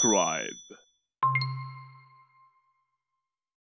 subscribe.